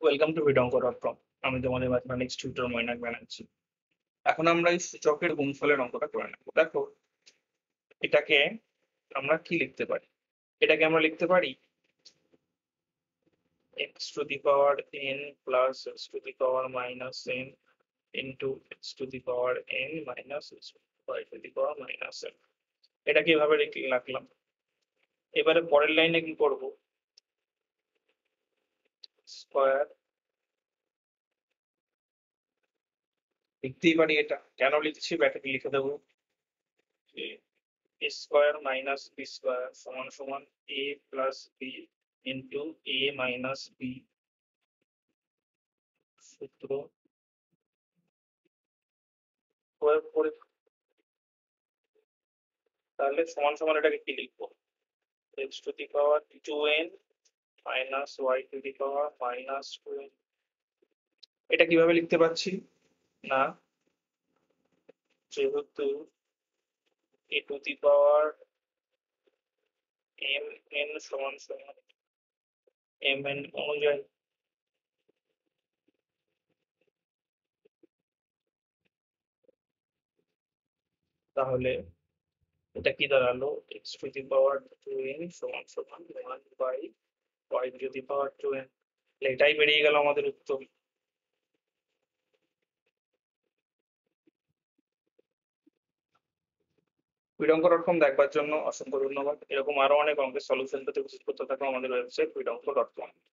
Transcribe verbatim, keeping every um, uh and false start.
Welcome to Vidongo dot com. I am the mathematics tutor. I am going to talk about the Itake Amra Kilik the body. Itagamra lick the body x to the power n plus x to the power minus n into x to the power n minus x to the power minus n. Itake have a little ever a portal line again portable. Square likhte pari eta keno likchi bataki likhe debo a square minus b square समान समान a plus b into a minus b सूत्र square pore tale समान समान এটাকে কি লিখবো x to the power two n minus y to the power minus two n এটা কিভাবে লিখতে পাচ্ছি না যেহেতু a to the power m n সমান সমান m n অনুযায়ী তাহলে এটা কি দাঁড়ালো x to the power two n সমান সমান one by y to the power two n এটাই বেরিয়ে গেল আমাদের উত্তর Vidongo dot com দেখবার জন্য অসংখ্য ধন্যবাদ এরকম আরো অনেক অঙ্কের সলিউশন পেতে ভিজিট করতে থাকুন আমাদের ওয়েবসাইট Vidongo dot com